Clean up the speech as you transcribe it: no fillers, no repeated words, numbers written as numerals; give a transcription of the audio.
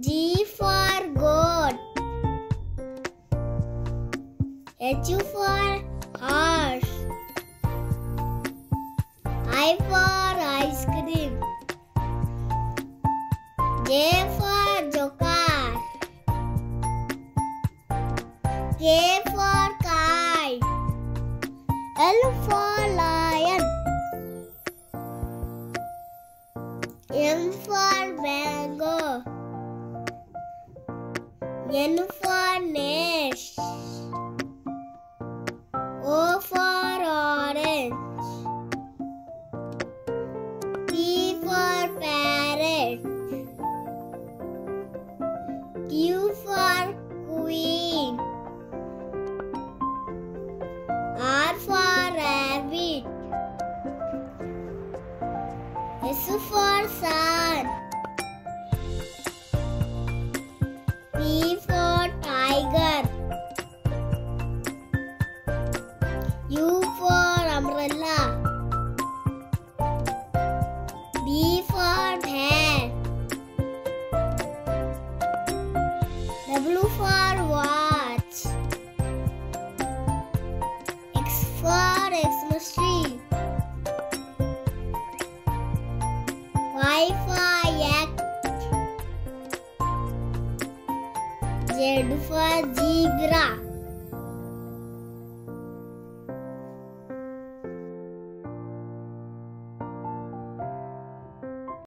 G for goat, H for horse, I for ice cream, J for joker, K for kite, L for lion, M for mango, N for nest, O for orange, P for parrot, Q for queen, R for rabbit, S for sun, T for tiger, U for umbrella, B for bear, W for watch, X for Xmas tree, Y for yak, Z for zebra.